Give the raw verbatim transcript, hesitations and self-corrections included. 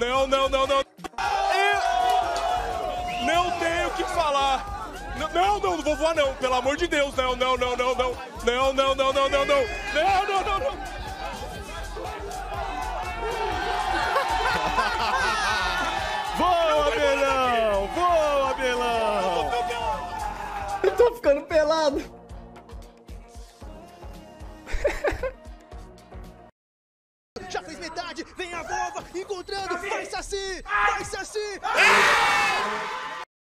Não, não, não, não. Eu... Não tenho o que falar. Não, não, não vou voar não, pelo amor de Deus. Não, não, não, não, não. Não, não, não, não, não, não. Não, não, não, não. Voa, Abelão! Voa, Abelão! Eu tô ficando pelado. Já fez metade, vem a Vova, encontrando, vai Saci, vai Saci!